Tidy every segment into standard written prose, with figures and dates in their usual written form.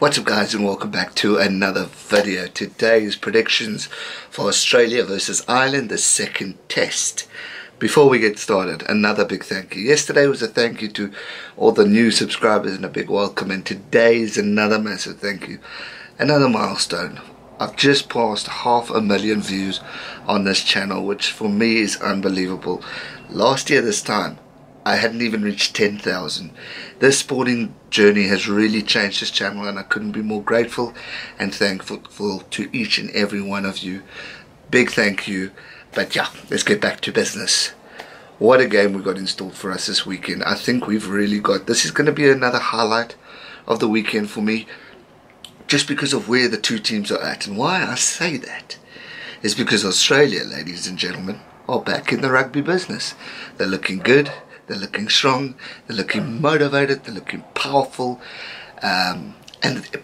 What's up guys, and welcome back to another video. Today's predictions for Australia versus Ireland, the second test. Before we get started, another big thank you. Yesterday was a thank you to all the new subscribers and a big welcome, and today is another massive thank you. Another milestone. I've just passed 500,000 views on this channel, which for me is unbelievable. Last year this time, I hadn't even reached 10,000. This sporting journey has really changed this channel, and I couldn't be more grateful and thankful to each and every one of you. Big thank you. But yeah, let's get back to business. What a game we got installed for us this weekend. I think we've really got, this is going to be another highlight of the weekend for me, just because of where the two teams are at. And why I say that is because Australia, ladies and gentlemen, are back in the rugby business. They're looking good. They're looking strong, they're looking motivated, they're looking powerful, and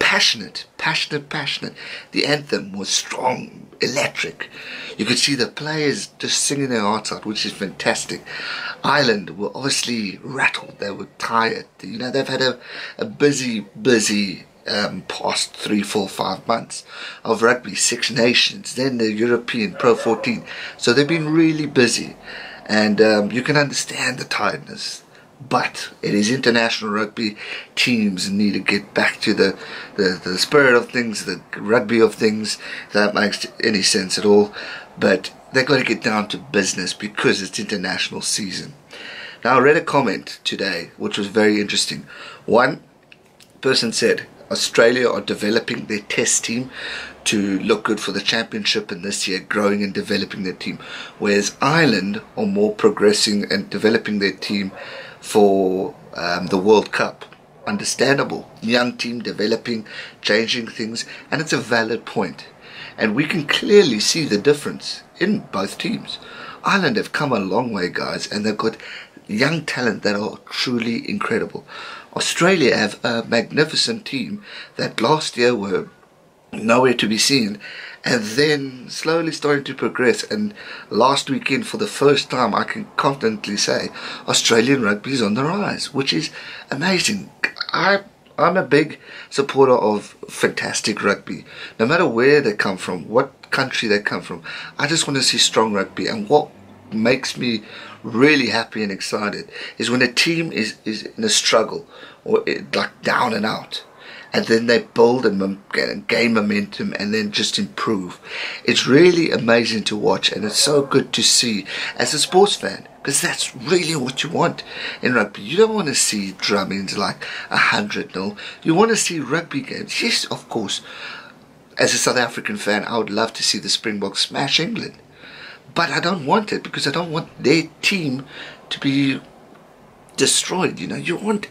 passionate. The anthem was strong, electric. You could see the players just singing their hearts out, which is fantastic. Ireland were obviously rattled, they were tired. You know, they've had a busy past 3, 4, 5 months of rugby, 6 nations, then the European Pro 14. So they've been really busy. And you can understand the tiredness, but it is international rugby. Teams need to get back to the spirit of things, the rugby of things, if that makes any sense at all. But they've got to get down to business because it's international season. Now, I read a comment today which was very interesting. One person said, Australia are developing their test team to look good for the championship, and this year growing and developing their team, whereas Ireland are more progressing and developing their team for the World Cup. Understandable, young team developing, changing things, and it's a valid point. And we can clearly see the difference in both teams. Ireland have come a long way, guys, and they've got young talent that are truly incredible. Australia have a magnificent team that last year were nowhere to be seen, and then slowly starting to progress, and last weekend for the first time I can confidently say Australian rugby is on the rise, which is amazing. I'm a big supporter of fantastic rugby, no matter where they come from, what country they come from. I just want to see strong rugby, and what makes me really happy and excited is when a team is in a struggle, or like down and out, and then they build and gain momentum and then just improve. It's really amazing to watch, and it's so good to see as a sports fan, because that's really what you want in rugby. You don't want to see drummings like 100-0. You want to see rugby games. Yes, of course, as a South African fan, I would love to see the Springboks smash England. But I don't want it, because I don't want their team to be destroyed. You know, you want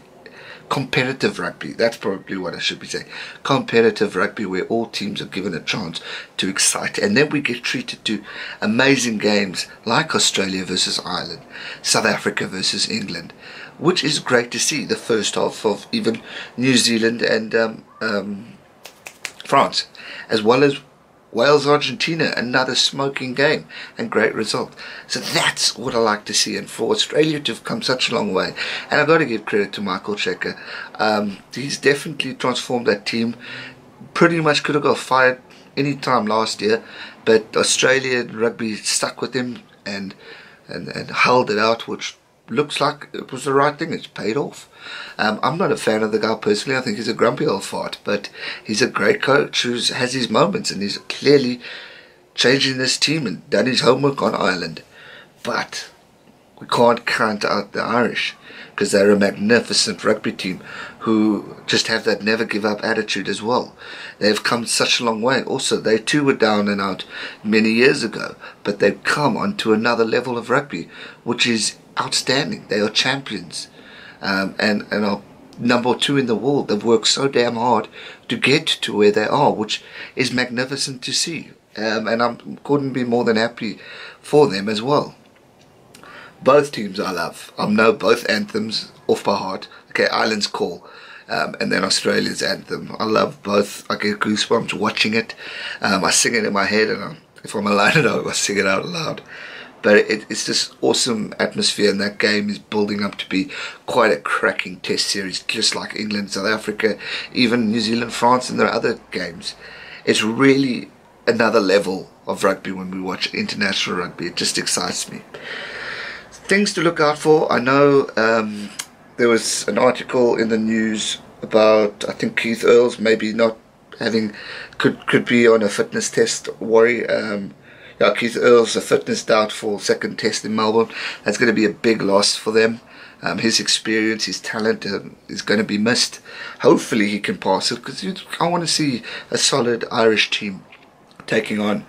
competitive rugby. That's probably what I should be saying. Competitive rugby, where all teams are given a chance to excite. And then we get treated to amazing games like Australia versus Ireland, South Africa versus England, which is great to see. The first half of even New Zealand and France, as well as Wales-Argentina, another smoking game and great result. So that's what I like to see. And for Australia to have come such a long way, and I've got to give credit to Michael Cheika. He's definitely transformed that team. Pretty much could have got fired any time last year, but Australia rugby stuck with him and held it out, which looks like it was the right thing. It's paid off. I'm not a fan of the guy personally. I think he's a grumpy old fart, but he's a great coach who has his moments, and he's clearly changing this team and done his homework on Ireland. But we can't count out the Irish, because they're a magnificent rugby team who just have that never give up attitude as well. They've come such a long way. Also, they too were down and out many years ago, but they've come onto another level of rugby, which is outstanding. They are champions, and are number 2 in the world. They've worked so damn hard to get to where they are, which is magnificent to see. And I couldn't be more than happy for them as well. Both teams I love. I know both anthems off by heart. Okay, Ireland's Call, and then Australia's anthem. I love both. I get goosebumps watching it. I sing it in my head, and if I'm alone at home, I sing it out loud. But it's this awesome atmosphere, and that game is building up to be quite a cracking test series, just like England, South Africa, even New Zealand, France, and their other games. It's really another level of rugby when we watch international rugby. It just excites me. Things to look out for. I know there was an article in the news about, I think, Keith Earls maybe not having, could be on a fitness test worry. Yeah, Keith Earls, a fitness doubtful second test in Melbourne. That's going to be a big loss for them. His experience, his talent is going to be missed. Hopefully he can pass it, because I want to see a solid Irish team taking on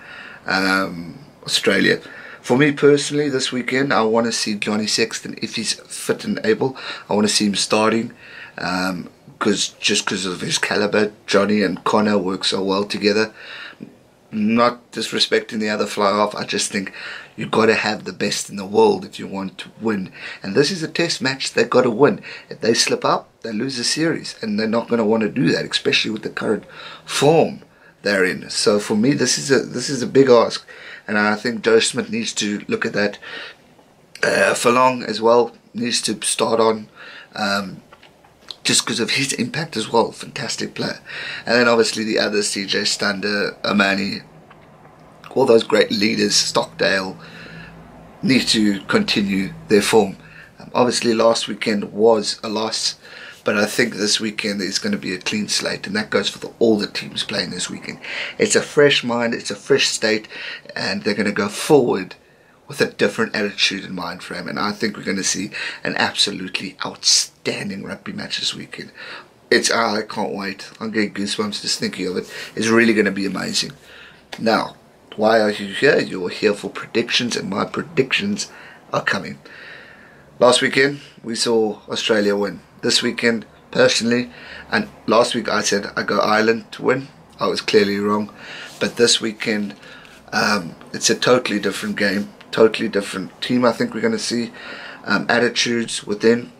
Australia. For me personally, this weekend, I want to see Johnny Sexton, if he's fit and able. I want to see him starting, because of his calibre. Johnny and Connor work so well together. Not disrespecting the other fly-half, I just think you've got to have the best in the world if you want to win. And this is a test match, they've got to win. If they slip up, they lose the series, and they're not going to want to do that, especially with the current form they're in. So for me, this is a big ask, and I think Joe Smith needs to look at that. Furlong as well needs to start on, just because of his impact as well. Fantastic player. And then obviously the others, CJ Stander, Amani, all those great leaders, Stockdale, need to continue their form. Obviously last weekend was a loss, but I think this weekend is going to be a clean slate, and that goes for all the teams playing this weekend. It's a fresh mind, it's a fresh state, and they're going to go forward with a different attitude and mind frame, and I think we're going to see an absolutely outstanding rugby match this weekend. I can't wait. I'm getting goosebumps just thinking of it. It's really going to be amazing. Now, why are you here? You're here for predictions, and my predictions are coming. Last weekend, we saw Australia win. This weekend, personally, and last week I said I go Ireland to win. I was clearly wrong, but this weekend, it's a totally different game. Totally different team. I think we're going to see attitudes within.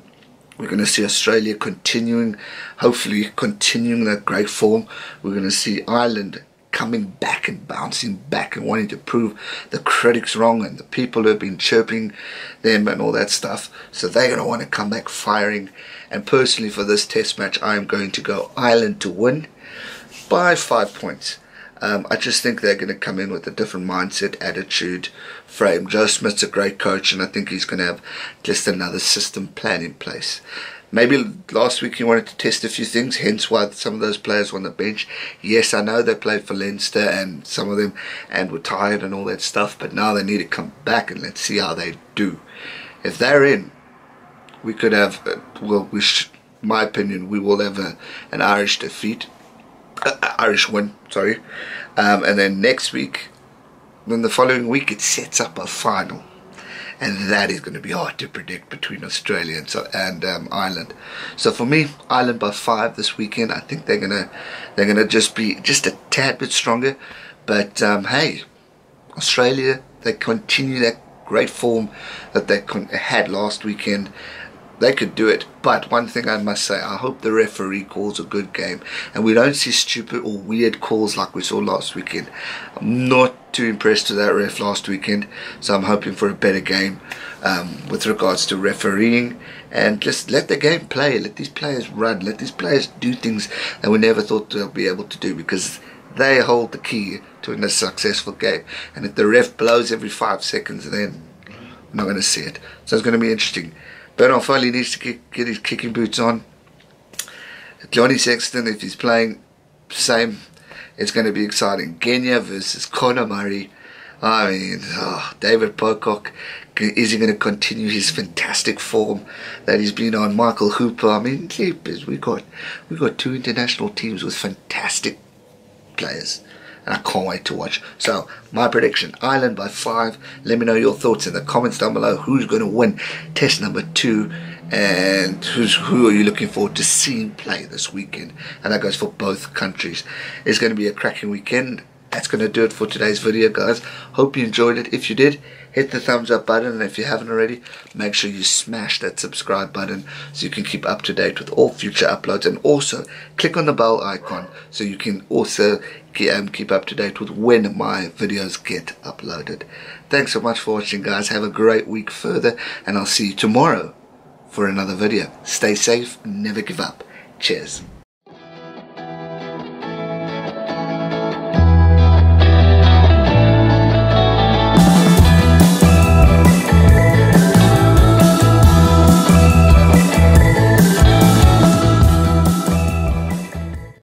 We're going to see Australia continuing that great form. We're going to see Ireland coming back and bouncing back and wanting to prove the critics wrong and the people who have been chirping them and all that stuff. So they're going to want to come back firing. And personally for this test match, I am going to go Ireland to win by 5 points. I just think they're going to come in with a different mindset, attitude, frame. Joe Smith's a great coach, and I think he's going to have just another system plan in place. Maybe last week he wanted to test a few things, hence why some of those players were on the bench. Yes, I know they played for Leinster, and some of them were tired and all that stuff, but now they need to come back, and let's see how they do. If they're in, we could have, in my opinion, we will have an Irish defeat. Irish win, sorry, and then next week, then the following week, it sets up a final, and that is going to be hard to predict between Australia and Ireland. So for me, Ireland by 5 this weekend. I think they're gonna just be just a tad bit stronger, but hey, Australia, they continue that great form that they had last weekend. They could do it, but one thing I must say, I hope the referee calls a good game and we don't see stupid or weird calls like we saw last weekend. I'm not too impressed with that ref last weekend, so I'm hoping for a better game with regards to refereeing, and just let the game play, let these players run, let these players do things that we never thought they'll be able to do, because they hold the key to a successful game. And if the ref blows every 5 seconds, then I'm not going to see it. So it's going to be interesting. Bernard Foley needs to get his kicking boots on. Johnny Sexton, if he's playing, same. It's going to be exciting. Genia versus Connor Murray. I mean, David Pocock, is he going to continue his fantastic form that he's been on? Michael Hooper. I mean, we got two international teams with fantastic players, and I can't wait to watch. So, my prediction, Ireland by 5. Let me know your thoughts in the comments down below. Who's going to win test number 2? And who are you looking forward to seeing play this weekend? And that goes for both countries. It's going to be a cracking weekend. that's going to do it for today's video, guys. Hope you enjoyed it. If you did, hit the thumbs up button, and if you haven't already, make sure you smash that subscribe button so you can keep up to date with all future uploads, and also click on the bell icon so you can also keep up to date with when my videos get uploaded. Thanks so much for watching, guys. Have a great week further, and I'll see you tomorrow for another video. Stay safe, never give up. Cheers.